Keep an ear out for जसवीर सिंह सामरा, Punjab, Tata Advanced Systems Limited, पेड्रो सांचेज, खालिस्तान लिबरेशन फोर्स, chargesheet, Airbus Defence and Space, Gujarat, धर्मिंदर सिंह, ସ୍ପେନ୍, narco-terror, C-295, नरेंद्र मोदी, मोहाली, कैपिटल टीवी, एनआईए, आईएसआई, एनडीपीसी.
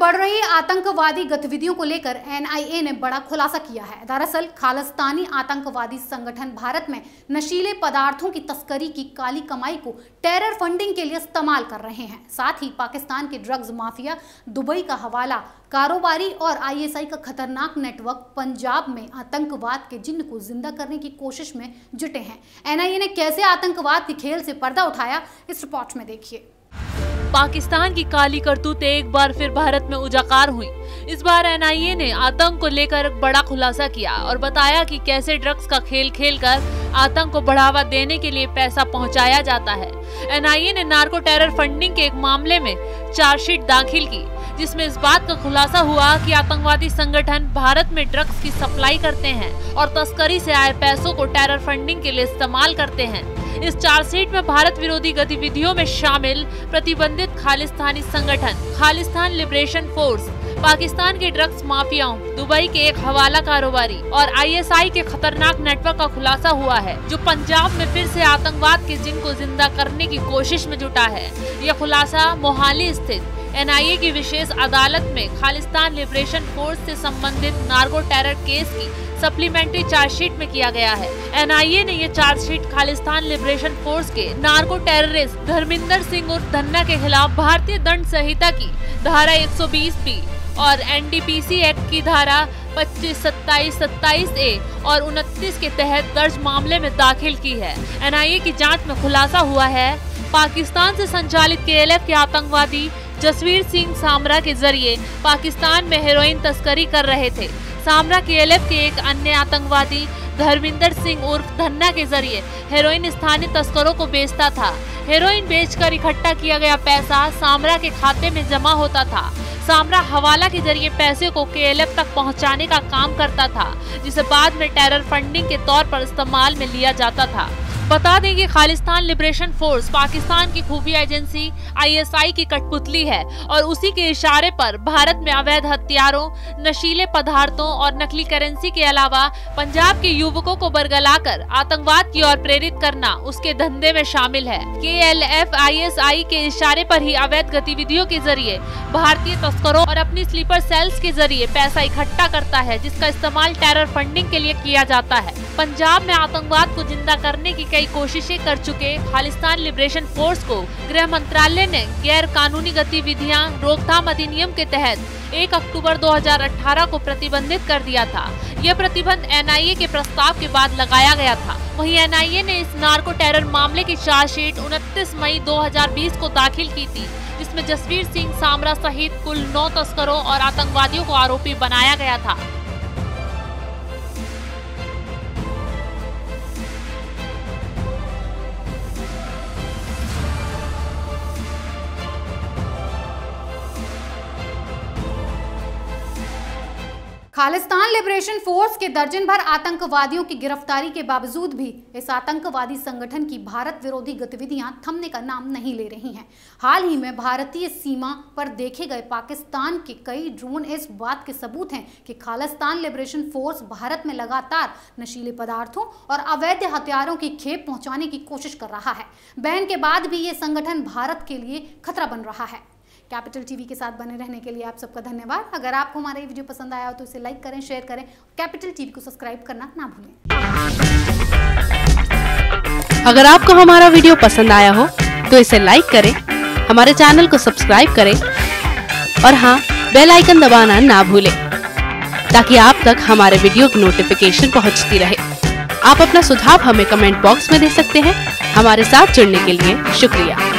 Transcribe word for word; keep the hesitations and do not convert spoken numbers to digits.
बढ़ रही आतंकवादी गतिविधियों को लेकर एनआईए ने बड़ा खुलासा किया है। दरअसल खालिस्तानी आतंकवादी संगठन भारत में नशीले पदार्थों की तस्करी की काली कमाई को टेरर फंडिंग के लिए इस्तेमाल कर रहे हैं। साथ ही पाकिस्तान के ड्रग्स माफिया, दुबई का हवाला कारोबारी और आईएसआई का खतरनाक नेटवर्क पंजाब में आतंकवाद के जिन्न को जिंदा करने की कोशिश में जुटे हैं। एनआईए ने कैसे आतंकवाद के खेल से पर्दा उठाया, इस रिपोर्ट में देखिए। पाकिस्तान की काली करतूतें एक बार फिर भारत में उजागर हुई। इस बार एनआईए ने आतंक को लेकर बड़ा खुलासा किया और बताया कि कैसे ड्रग्स का खेल खेलकर आतंक को बढ़ावा देने के लिए पैसा पहुंचाया जाता है। एनआईए ने नार्को टेरर फंडिंग के एक मामले में चार्जशीट दाखिल की, जिसमें इस बात का खुलासा हुआ कि आतंकवादी संगठन भारत में ड्रग्स की सप्लाई करते हैं और तस्करी से आए पैसों को टेरर फंडिंग के लिए इस्तेमाल करते हैं। इस चार्जशीट में भारत विरोधी गतिविधियों में शामिल प्रतिबंधित खालिस्तानी संगठन खालिस्तान लिबरेशन फोर्स, पाकिस्तान के ड्रग्स माफियाओं, दुबई के एक हवाला कारोबारी और आईएसआई के खतरनाक नेटवर्क का खुलासा हुआ है, जो पंजाब में फिर से आतंकवाद के जिन्न को जिंदा करने की कोशिश में जुटा है। यह खुलासा मोहाली स्थित एनआईए की विशेष अदालत में खालिस्तान लिबरेशन फोर्स से संबंधित नार्को टेरर केस की सप्लीमेंट्री चार्जशीट में किया गया है। एनआईए ने यह चार्जशीट खालिस्तान लिबरेशन फोर्स के नार्को टेररिस्ट धर्मिंदर सिंह और धन्ना के खिलाफ भारतीय दंड संहिता की धारा एक सौ बीस बी और एनडीपीसी एक्ट की धारा पच्चीस, सत्ताईस, सत्ताईस ए और उनतीस के तहत दर्ज मामले में दाखिल की है। एनआईए की जाँच में खुलासा हुआ है, पाकिस्तान से संचालित केएलएफ के आतंकवादी जसवीर सिंह सामरा के जरिए पाकिस्तान में हेरोइन तस्करी कर रहे थे। सामरा केएलएफ के एक अन्य आतंकवादी धर्मिंदर सिंह उर्फ धन्ना के जरिए हेरोइन स्थानीय तस्करों को बेचता था। हेरोइन बेचकर इकट्ठा किया गया पैसा सामरा के खाते में जमा होता था। सामरा हवाला के जरिए पैसे को केएलएफ तक पहुंचाने का काम करता था, जिसे बाद में टेरर फंडिंग के तौर पर इस्तेमाल में लिया जाता था। बता दें कि खालिस्तान लिबरेशन फोर्स पाकिस्तान की खुफिया एजेंसी आईएसआई की कठपुतली है और उसी के इशारे पर भारत में अवैध हथियारों, नशीले पदार्थों और नकली करेंसी के अलावा पंजाब के युवकों को बरगलाकर आतंकवाद की ओर प्रेरित करना उसके धंधे में शामिल है। केएलएफ आईएसआई के इशारे पर ही अवैध गतिविधियों के जरिए भारतीय तस्करों और अपनी स्लीपर सेल्स के जरिए पैसा इकट्ठा करता है, जिसका इस्तेमाल टेरर फंडिंग के लिए किया जाता है। पंजाब में आतंकवाद को जिंदा करने की कई कोशिशें कर चुके खालिस्तान लिबरेशन फोर्स को गृह मंत्रालय ने गैर कानूनी गतिविधियां रोकथाम अधिनियम के तहत एक अक्टूबर दो हज़ार अठारह को प्रतिबंधित कर दिया था। यह प्रतिबंध एनआईए के प्रस्ताव के बाद लगाया गया था। वहीं एनआईए ने इस नार्को टेरर मामले की चार्जशीट उनतीस मई दो हज़ार बीस को दाखिल की थी, जिसमें जसवीर सिंह सामरा सहित कुल नौ तस्करों और आतंकवादियों को आरोपी बनाया गया था। खालिस्तान लिबरेशन फोर्स के दर्जन भर आतंकवादियों की गिरफ्तारी के बावजूद भी इस आतंकवादी संगठन की भारत विरोधी गतिविधियां थमने का नाम नहीं ले रही हैं। हाल ही में भारतीय सीमा पर देखे गए पाकिस्तान के कई ड्रोन इस बात के सबूत हैं कि खालिस्तान लिबरेशन फोर्स भारत में लगातार नशीले पदार्थों और अवैध हथियारों की खेप पहुँचाने की कोशिश कर रहा है। बैन के बाद भी ये संगठन भारत के लिए खतरा बन रहा है। कैपिटल टीवी के साथ बने रहने के लिए आप सबका धन्यवाद। अगर आपको हमारा ये वीडियो पसंद आया हो तो इसे लाइक करें, शेयर करें। कैपिटल टीवी को सब्सक्राइब करना ना भूलें। अगर आपको हमारा वीडियो पसंद आया हो तो इसे लाइक करें, हमारे चैनल को सब्सक्राइब करें और हाँ, बेल आइकन दबाना ना भूलें, ताकि आप तक हमारे वीडियो की नोटिफिकेशन पहुँचती रहे। आप अपना सुझाव हमें कमेंट बॉक्स में दे सकते हैं। हमारे साथ जुड़ने के लिए शुक्रिया।